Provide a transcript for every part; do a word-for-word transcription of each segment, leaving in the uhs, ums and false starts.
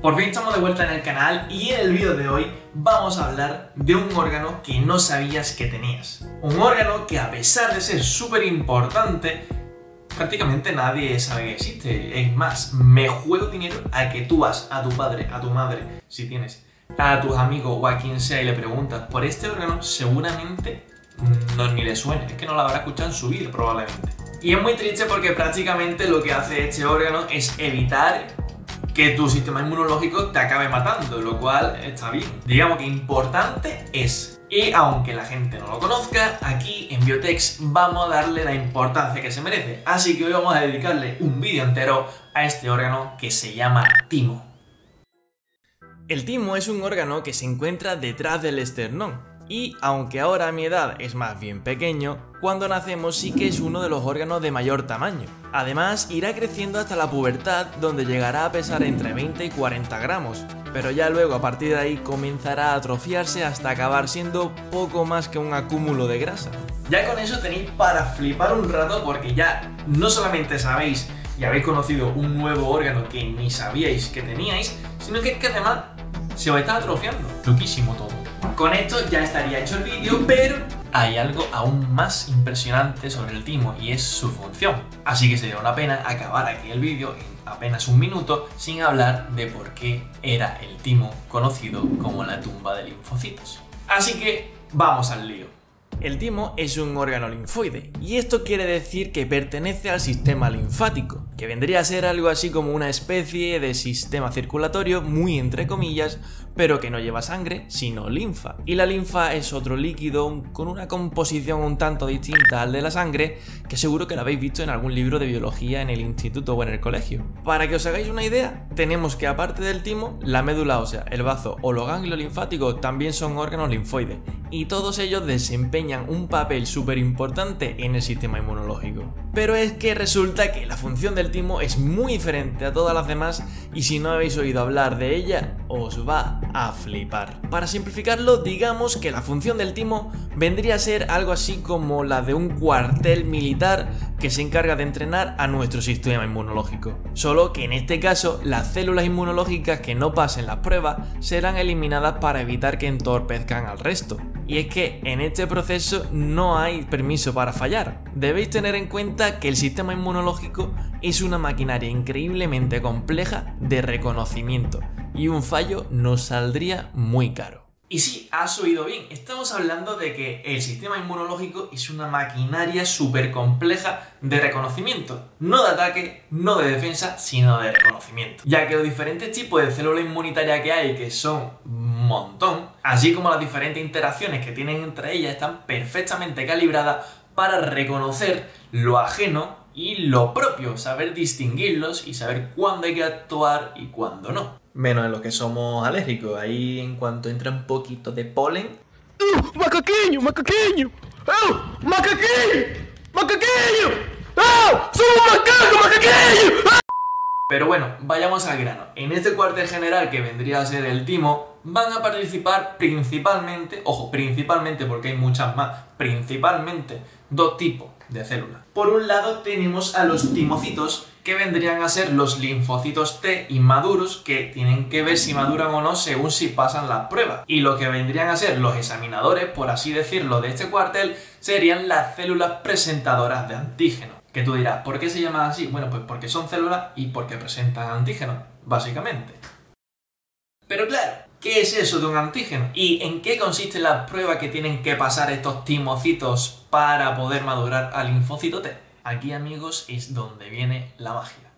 Por fin estamos de vuelta en el canal y en el vídeo de hoy vamos a hablar de un órgano que no sabías que tenías. Un órgano que a pesar de ser súper importante, prácticamente nadie sabe que existe. Es más, me juego dinero a que tú vas a tu padre, a tu madre, si tienes, a tus amigos o a quien sea y le preguntas por este órgano, seguramente no ni le suene, es que no lo habrá escuchado en su vida probablemente. Y es muy triste porque prácticamente lo que hace este órgano es evitar que tu sistema inmunológico te acabe matando, lo cual está bien. Digamos que importante es. Y aunque la gente no lo conozca, aquí en BiotecX vamos a darle la importancia que se merece. Así que hoy vamos a dedicarle un vídeo entero a este órgano que se llama TIMO. El TIMO es un órgano que se encuentra detrás del esternón. Y aunque ahora a mi edad es más bien pequeño, cuando nacemos sí que es uno de los órganos de mayor tamaño. Además, irá creciendo hasta la pubertad, donde llegará a pesar entre veinte y cuarenta gramos, pero ya luego a partir de ahí comenzará a atrofiarse hasta acabar siendo poco más que un acúmulo de grasa. Ya con eso tenéis para flipar un rato, porque ya no solamente sabéis y habéis conocido un nuevo órgano que ni sabíais que teníais, sino que, que además se os está atrofiando. Loquísimo todo. Con esto ya estaría hecho el vídeo, pero hay algo aún más impresionante sobre el timo y es su función. Así que sería una pena acabar aquí el vídeo en apenas un minuto sin hablar de por qué era el timo conocido como la tumba de linfocitos. Así que vamos al lío. El timo es un órgano linfoide y esto quiere decir que pertenece al sistema linfático, que vendría a ser algo así como una especie de sistema circulatorio muy entre comillas, pero que no lleva sangre, sino linfa. Y la linfa es otro líquido con una composición un tanto distinta al de la sangre, que seguro que lo habéis visto en algún libro de biología en el instituto o en el colegio. Para que os hagáis una idea, tenemos que aparte del timo, la médula ósea, el bazo o los ganglios linfáticos también son órganos linfoides, y todos ellos desempeñan un papel súper importante en el sistema inmunológico. Pero es que resulta que la función del timo es muy diferente a todas las demás y si no habéis oído hablar de ella, os va a flipar. Para simplificarlo, digamos que la función del timo vendría a ser algo así como la de un cuartel militar que se encarga de entrenar a nuestro sistema inmunológico. Solo que en este caso, las células inmunológicas que no pasen las pruebas serán eliminadas para evitar que entorpezcan al resto. Y es que en este proceso no hay permiso para fallar. Debéis tener en cuenta que el sistema inmunológico es una maquinaria increíblemente compleja de reconocimiento y un fallo nos saldría muy caro. Y sí, has oído bien, estamos hablando de que el sistema inmunológico es una maquinaria súper compleja de reconocimiento, no de ataque, no de defensa, sino de reconocimiento, ya que los diferentes tipos de células inmunitarias que hay, que son un montón, así como las diferentes interacciones que tienen entre ellas, están perfectamente calibradas para reconocer lo ajeno y lo propio, saber distinguirlos y saber cuándo hay que actuar y cuándo no. Menos en los que somos alérgicos, ahí en cuanto entra un poquito de polen... ¡Uh! ¡Macaqueño! ¡Macaqueño! ¡Oh! ¡Macaqueño! ¡Macaqueño! ¡Oh! ¡Soy un macaco! ¡Macaqueño! ¡Oh! Pero bueno, vayamos al grano. En este cuartel general que vendría a ser el timo, van a participar principalmente, ojo, principalmente porque hay muchas más, principalmente dos tipos de células. Por un lado tenemos a los timocitos, que vendrían a ser los linfocitos T inmaduros, que tienen que ver si maduran o no según si pasan las pruebas. Y lo que vendrían a ser los examinadores, por así decirlo, de este cuartel, serían las células presentadoras de antígenos. Que tú dirás, ¿por qué se llaman así? Bueno, pues porque son células y porque presentan antígenos, básicamente. Pero claro, ¿qué es eso de un antígeno? ¿Y en qué consiste la prueba que tienen que pasar estos timocitos para poder madurar al linfocito T? Aquí, amigos, es donde viene la magia.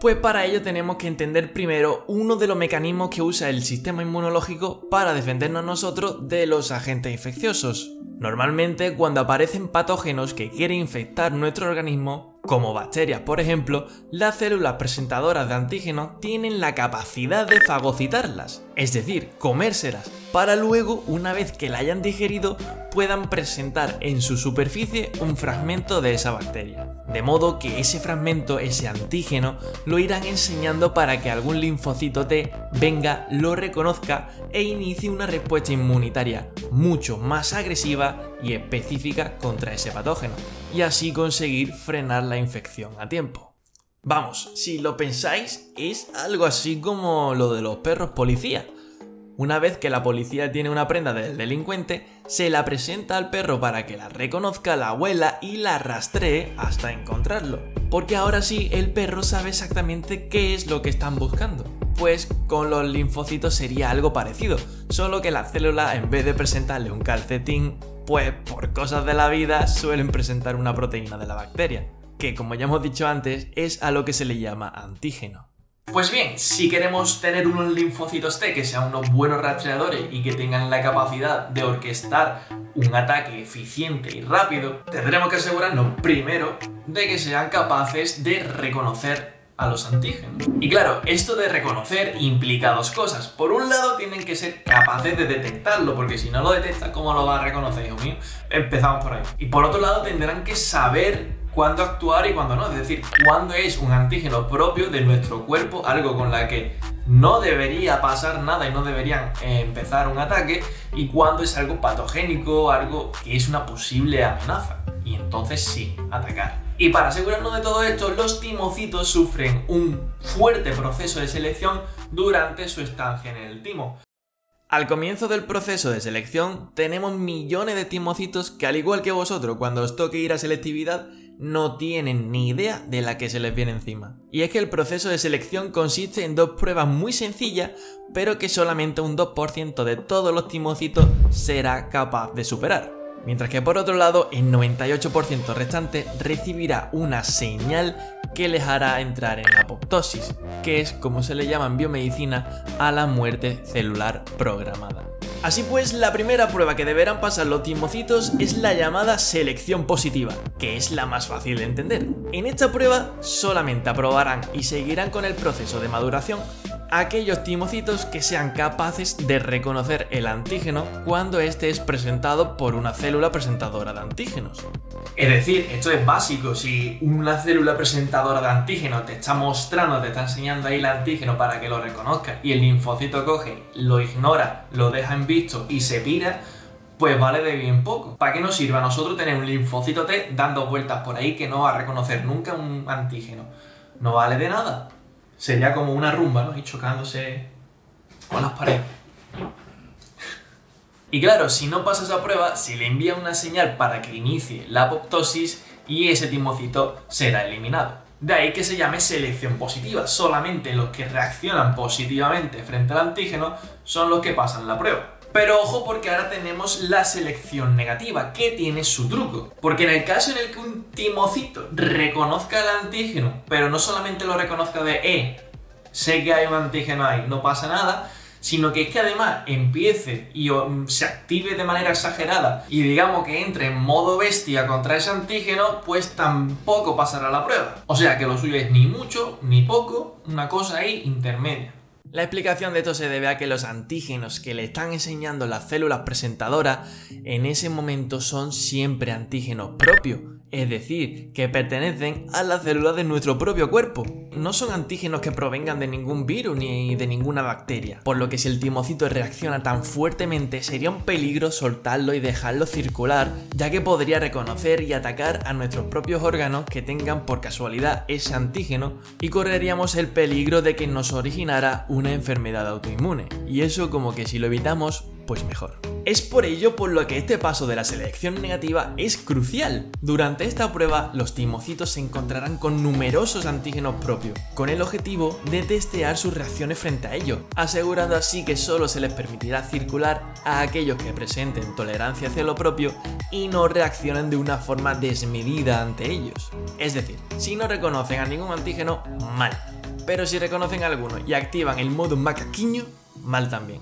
Pues para ello tenemos que entender primero uno de los mecanismos que usa el sistema inmunológico para defendernos nosotros de los agentes infecciosos. Normalmente cuando aparecen patógenos que quieren infectar nuestro organismo, como bacterias por ejemplo, las células presentadoras de antígenos tienen la capacidad de fagocitarlas, es decir, comérselas, para luego, una vez que la hayan digerido, puedan presentar en su superficie un fragmento de esa bacteria. De modo que ese fragmento, ese antígeno, lo irán enseñando para que algún linfocito T venga, lo reconozca e inicie una respuesta inmunitaria mucho más agresiva y específica contra ese patógeno, y así conseguir frenar la infección a tiempo. Vamos, si lo pensáis, es algo así como lo de los perros policía. Una vez que la policía tiene una prenda del delincuente, se la presenta al perro para que la reconozca, la huela y la rastree hasta encontrarlo. Porque ahora sí, el perro sabe exactamente qué es lo que están buscando. Pues con los linfocitos sería algo parecido, solo que la célula, en vez de presentarle un calcetín, pues por cosas de la vida suelen presentar una proteína de la bacteria, que como ya hemos dicho antes, es a lo que se le llama antígeno. Pues bien, si queremos tener unos linfocitos T que sean unos buenos rastreadores y que tengan la capacidad de orquestar un ataque eficiente y rápido, tendremos que asegurarnos primero de que sean capaces de reconocer a los antígenos. Y claro, esto de reconocer implica dos cosas. Por un lado, tienen que ser capaces de detectarlo, porque si no lo detecta, ¿cómo lo va a reconocer, hijo mío? Empezamos por ahí. Y por otro lado, tendrán que saber cuándo actuar y cuándo no, es decir, cuándo es un antígeno propio de nuestro cuerpo, algo con la que no debería pasar nada y no deberían eh, empezar un ataque, y cuándo es algo patogénico, algo que es una posible amenaza, y entonces sí, atacar. Y para asegurarnos de todo esto, los timocitos sufren un fuerte proceso de selección durante su estancia en el timo. Al comienzo del proceso de selección tenemos millones de timocitos que, al igual que vosotros, cuando os toque ir a selectividad, no tienen ni idea de la que se les viene encima. Y es que el proceso de selección consiste en dos pruebas muy sencillas, pero que solamente un dos por ciento de todos los timocitos será capaz de superar. Mientras que por otro lado, el noventa y ocho por ciento restante recibirá una señal que les hará entrar en la apoptosis, que es como se le llama en biomedicina a la muerte celular programada. Así pues, la primera prueba que deberán pasar los timocitos es la llamada selección positiva, que es la más fácil de entender. En esta prueba solamente aprobarán y seguirán con el proceso de maduración aquellos timocitos que sean capaces de reconocer el antígeno cuando este es presentado por una célula presentadora de antígenos. Es decir, esto es básico. Si una célula presentadora de antígeno te está mostrando, te está enseñando ahí el antígeno para que lo reconozcas, y el linfocito coge, lo ignora, lo deja en visto y se pira, pues vale de bien poco. ¿Para qué nos sirve a nosotros tener un linfocito T dando vueltas por ahí que no va a reconocer nunca un antígeno? No vale de nada. Sería como una rumba, ¿no? Y chocándose con las paredes. Y claro, si no pasa esa prueba, se le envía una señal para que inicie la apoptosis y ese timocito será eliminado. De ahí que se llame selección positiva. Solamente los que reaccionan positivamente frente al antígeno son los que pasan la prueba. Pero ojo, porque ahora tenemos la selección negativa, que tiene su truco. Porque en el caso en el que un timocito reconozca el antígeno, pero no solamente lo reconozca de eh, sé que hay un antígeno ahí, no pasa nada, sino que es que además empiece y se active de manera exagerada y digamos que entre en modo bestia contra ese antígeno, pues tampoco pasará la prueba. O sea que lo suyo es ni mucho ni poco, una cosa ahí intermedia. La explicación de esto se debe a que los antígenos que le están enseñando las células presentadoras en ese momento son siempre antígenos propios, es decir, que pertenecen a las células de nuestro propio cuerpo. No son antígenos que provengan de ningún virus ni de ninguna bacteria, por lo que si el timocito reacciona tan fuertemente sería un peligro soltarlo y dejarlo circular, ya que podría reconocer y atacar a nuestros propios órganos que tengan por casualidad ese antígeno, y correríamos el peligro de que nos originara un una enfermedad autoinmune, y eso como que si lo evitamos, pues mejor. Es por ello por lo que este paso de la selección negativa es crucial. Durante esta prueba los timocitos se encontrarán con numerosos antígenos propios, con el objetivo de testear sus reacciones frente a ellos, asegurando así que solo se les permitirá circular a aquellos que presenten tolerancia hacia lo propio y no reaccionen de una forma desmedida ante ellos. Es decir, si no reconocen a ningún antígeno, mal. Pero si reconocen a alguno y activan el modo macaquiño, mal también.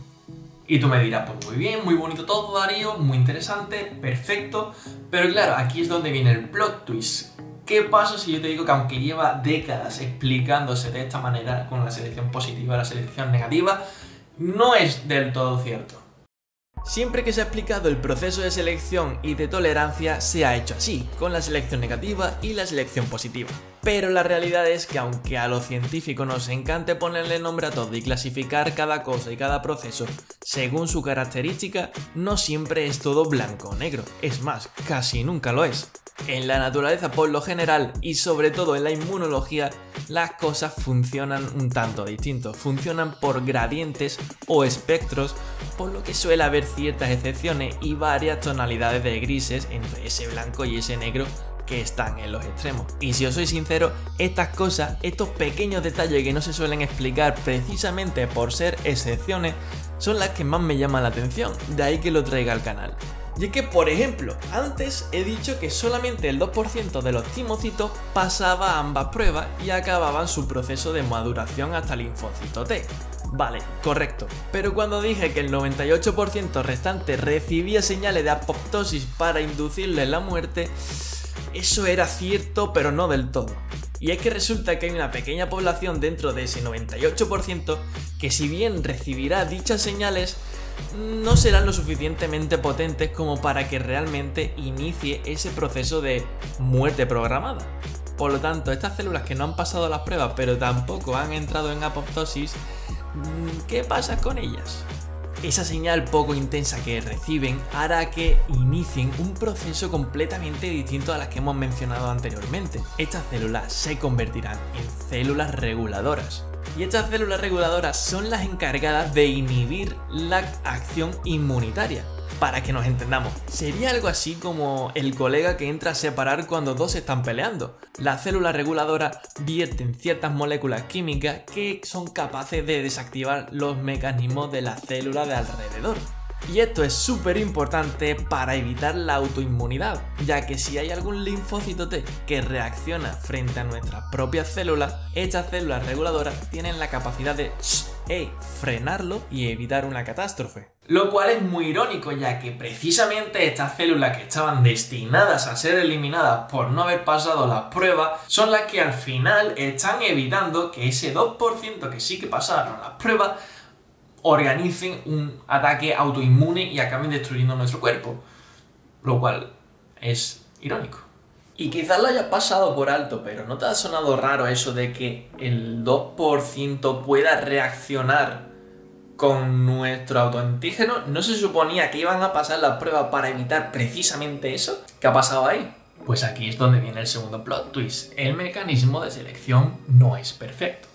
Y tú me dirás, pues muy bien, muy bonito todo, Darío, muy interesante, perfecto. Pero claro, aquí es donde viene el plot twist. ¿Qué pasa si yo te digo que aunque lleva décadas explicándose de esta manera, con la selección positiva y la selección negativa, no es del todo cierto? Siempre que se ha explicado el proceso de selección y de tolerancia, se ha hecho así, con la selección negativa y la selección positiva. Pero la realidad es que aunque a los científicos nos encante ponerle nombre a todo y clasificar cada cosa y cada proceso según su característica, no siempre es todo blanco o negro. Es más, casi nunca lo es. En la naturaleza, por lo general, y sobre todo en la inmunología, las cosas funcionan un tanto distinto, funcionan por gradientes o espectros, por lo que suele haber ciertas excepciones y varias tonalidades de grises entre ese blanco y ese negro que están en los extremos. Y si os soy sincero, estas cosas, estos pequeños detalles que no se suelen explicar precisamente por ser excepciones, son las que más me llaman la atención, de ahí que lo traiga al canal. Y es que, por ejemplo, antes he dicho que solamente el dos por ciento de los timocitos pasaba ambas pruebas y acababan su proceso de maduración hasta el linfocito T. Vale, correcto. Pero cuando dije que el noventa y ocho por ciento restante recibía señales de apoptosis para inducirle la muerte, eso era cierto, pero no del todo. Y es que resulta que hay una pequeña población dentro de ese noventa y ocho por ciento que, si bien recibirá dichas señales, no serán lo suficientemente potentes como para que realmente inicie ese proceso de muerte programada. Por lo tanto, estas células que no han pasado las pruebas pero tampoco han entrado en apoptosis, ¿qué pasa con ellas? Esa señal poco intensa que reciben hará que inicien un proceso completamente distinto a las que hemos mencionado anteriormente. Estas células se convertirán en células reguladoras. Y estas células reguladoras son las encargadas de inhibir la acción inmunitaria. Para que nos entendamos, sería algo así como el colega que entra a separar cuando dos están peleando. Las células reguladoras vierten ciertas moléculas químicas que son capaces de desactivar los mecanismos de la célula de alrededor. Y esto es súper importante para evitar la autoinmunidad, ya que si hay algún linfocito T que reacciona frente a nuestras propias células, estas células reguladoras tienen la capacidad de E frenarlo y evitar una catástrofe. Lo cual es muy irónico, ya que precisamente estas células que estaban destinadas a ser eliminadas por no haber pasado las pruebas son las que al final están evitando que ese dos por ciento que sí que pasaron las pruebas organicen un ataque autoinmune y acaben destruyendo nuestro cuerpo. Lo cual es irónico. Y quizás lo hayas pasado por alto, pero ¿no te ha sonado raro eso de que el dos por ciento pueda reaccionar con nuestro autoantígeno? ¿No se suponía que iban a pasar las pruebas para evitar precisamente eso? ¿Qué ha pasado ahí? Pues aquí es donde viene el segundo plot twist. El mecanismo de selección no es perfecto.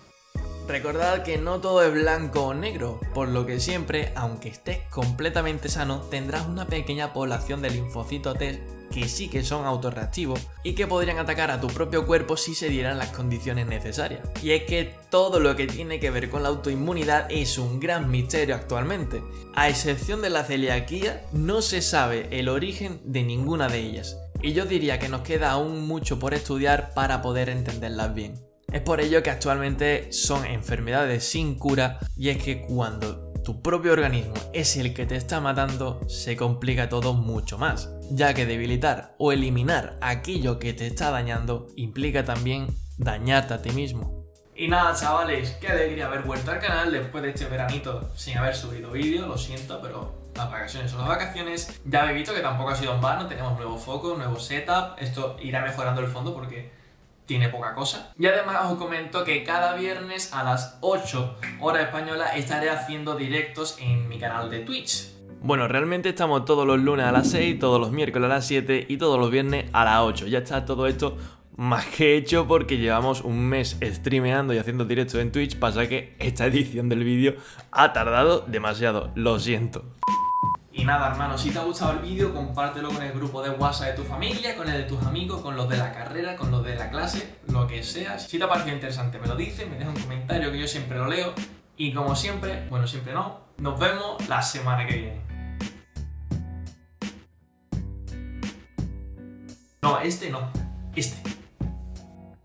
Recordad que no todo es blanco o negro, por lo que siempre, aunque estés completamente sano, tendrás una pequeña población de linfocitos T que sí que son autorreactivos y que podrían atacar a tu propio cuerpo si se dieran las condiciones necesarias. Y es que todo lo que tiene que ver con la autoinmunidad es un gran misterio actualmente. A excepción de la celiaquía, no se sabe el origen de ninguna de ellas. Y yo diría que nos queda aún mucho por estudiar para poder entenderlas bien. Es por ello que actualmente son enfermedades sin cura, y es que cuando tu propio organismo es el que te está matando, se complica todo mucho más, ya que debilitar o eliminar aquello que te está dañando implica también dañarte a ti mismo. Y nada, chavales, qué alegría haber vuelto al canal después de este veranito sin haber subido vídeo, lo siento, pero las vacaciones son las vacaciones. Ya habéis visto que tampoco ha sido en vano, tenemos nuevo foco, nuevo setup, esto irá mejorando el fondo porque tiene poca cosa. Y además os comento que cada viernes a las ocho hora española estaré haciendo directos en mi canal de Twitch. Bueno, realmente estamos todos los lunes a las seis, todos los miércoles a las siete y todos los viernes a las ocho. Ya está todo esto más que hecho porque llevamos un mes streameando y haciendo directos en Twitch, pasa que esta edición del vídeo ha tardado demasiado, lo siento. Y nada, hermano, si te ha gustado el vídeo, compártelo con el grupo de WhatsApp de tu familia, con el de tus amigos, con los de la carrera, con los de la clase, lo que sea. Si te ha parecido interesante, me lo dices, me dejas un comentario que yo siempre lo leo. Y como siempre, bueno, siempre no, nos vemos la semana que viene. No, este no, este.